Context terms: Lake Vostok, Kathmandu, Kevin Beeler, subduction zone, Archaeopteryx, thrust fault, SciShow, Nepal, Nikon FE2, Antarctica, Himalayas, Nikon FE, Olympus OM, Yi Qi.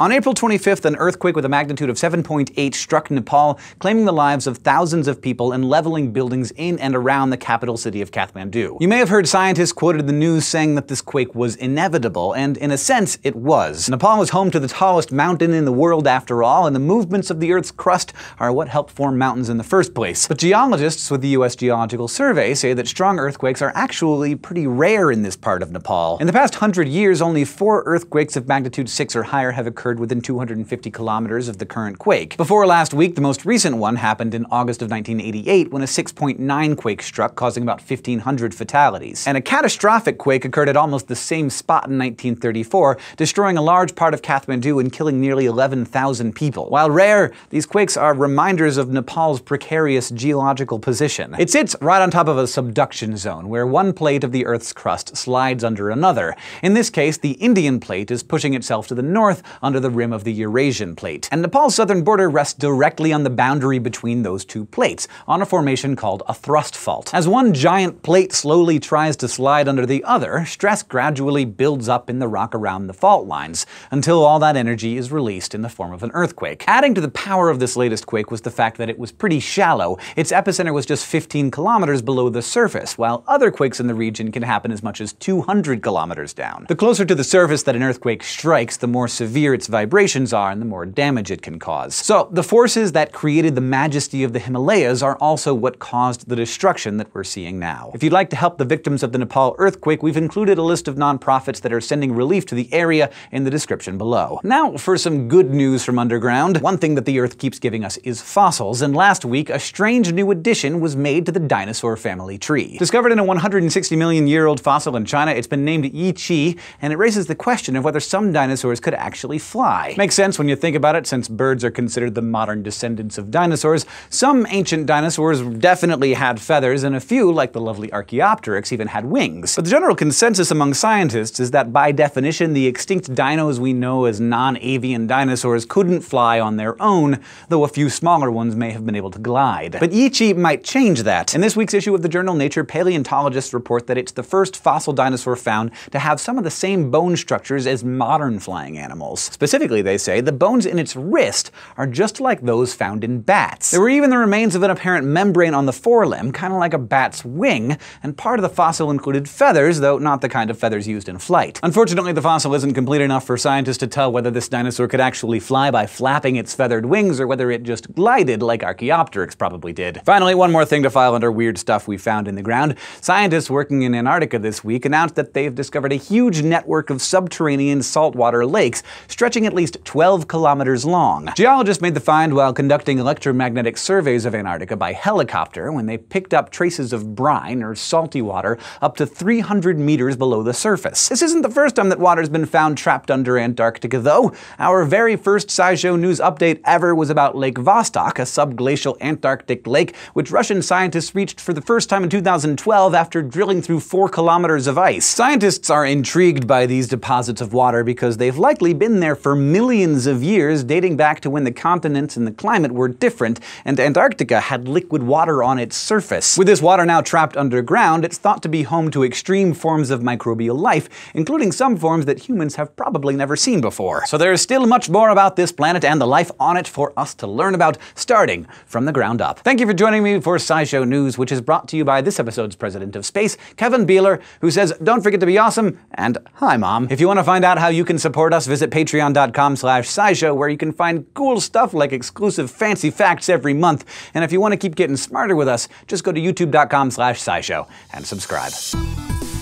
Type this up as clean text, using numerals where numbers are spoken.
On April 25th, an earthquake with a magnitude of 7.8 struck Nepal, claiming the lives of thousands of people and leveling buildings in and around the capital city of Kathmandu. You may have heard scientists quoted in the news saying that this quake was inevitable, and in a sense, it was. Nepal is home to the tallest mountain in the world, after all, and the movements of the Earth's crust are what helped form mountains in the first place. But geologists with the U.S. Geological Survey say that strong earthquakes are actually pretty rare in this part of Nepal. In the past 100 years, only 4 earthquakes of magnitude 6 or higher have occurred within 250 kilometers of the current quake. Before last week, the most recent one happened in August of 1988 when a 6.9 quake struck, causing about 1,500 fatalities. And a catastrophic quake occurred at almost the same spot in 1934, destroying a large part of Kathmandu and killing nearly 11,000 people. While rare, these quakes are reminders of Nepal's precarious geological position. It sits right on top of a subduction zone, where one plate of the Earth's crust slides under another. In this case, the Indian plate is pushing itself to the north, under the rim of the Eurasian plate. And Nepal's southern border rests directly on the boundary between those two plates, on a formation called a thrust fault. As one giant plate slowly tries to slide under the other, stress gradually builds up in the rock around the fault lines, until all that energy is released in the form of an earthquake. Adding to the power of this latest quake was the fact that it was pretty shallow. Its epicenter was just 15 kilometers below the surface, while other quakes in the region can happen as much as 200 kilometers down. The closer to the surface that an earthquake strikes, the more severe its vibrations are and the more damage it can cause. So the forces that created the majesty of the Himalayas are also what caused the destruction that we're seeing now. If you'd like to help the victims of the Nepal earthquake, we've included a list of nonprofits that are sending relief to the area in the description below. Now for some good news from underground. One thing that the Earth keeps giving us is fossils, and last week a strange new addition was made to the dinosaur family tree. Discovered in a 160 million year old fossil in China, it's been named Yi Qi, and it raises the question of whether some dinosaurs could actually fly. Makes sense when you think about it, since birds are considered the modern descendants of dinosaurs. Some ancient dinosaurs definitely had feathers, and a few, like the lovely Archaeopteryx, even had wings. But the general consensus among scientists is that by definition, the extinct dinos we know as non-avian dinosaurs couldn't fly on their own, though a few smaller ones may have been able to glide. But Yi Qi might change that. In this week's issue of the journal Nature, paleontologists report that it's the first fossil dinosaur found to have some of the same bone structures as modern flying animals. Specifically, they say, the bones in its wrist are just like those found in bats. There were even the remains of an apparent membrane on the forelimb, kind of like a bat's wing, and part of the fossil included feathers, though not the kind of feathers used in flight. Unfortunately, the fossil isn't complete enough for scientists to tell whether this dinosaur could actually fly by flapping its feathered wings, or whether it just glided like Archaeopteryx probably did. Finally, one more thing to file under weird stuff we found in the ground. Scientists working in Antarctica this week announced that they've discovered a huge network of subterranean saltwater lakes, stretching at least 12 kilometers long. Geologists made the find while conducting electromagnetic surveys of Antarctica by helicopter, when they picked up traces of brine, or salty water, up to 300 meters below the surface. This isn't the first time that water's been found trapped under Antarctica, though. Our very first SciShow news update ever was about Lake Vostok, a subglacial Antarctic lake, which Russian scientists reached for the first time in 2012 after drilling through 4 kilometers of ice. Scientists are intrigued by these deposits of water because they've likely been there for millions of years, dating back to when the continents and the climate were different, and Antarctica had liquid water on its surface. With this water now trapped underground, it's thought to be home to extreme forms of microbial life, including some forms that humans have probably never seen before. So there is still much more about this planet and the life on it for us to learn about, starting from the ground up. Thank you for joining me for SciShow News, which is brought to you by this episode's President of Space, Kevin Beeler, who says, "Don't forget to be awesome," and "Hi, Mom." If you want to find out how you can support us, visit patreon.com/scishow, where you can find cool stuff like exclusive fancy facts every month. And if you want to keep getting smarter with us, just go to youtube.com/scishow and subscribe.